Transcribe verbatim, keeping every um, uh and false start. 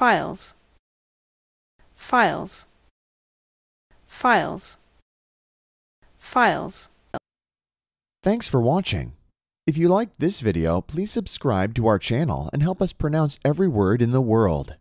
files, files, files, files. Thanks for watching. If you liked this video, please subscribe to our channel and help us pronounce every word in the world.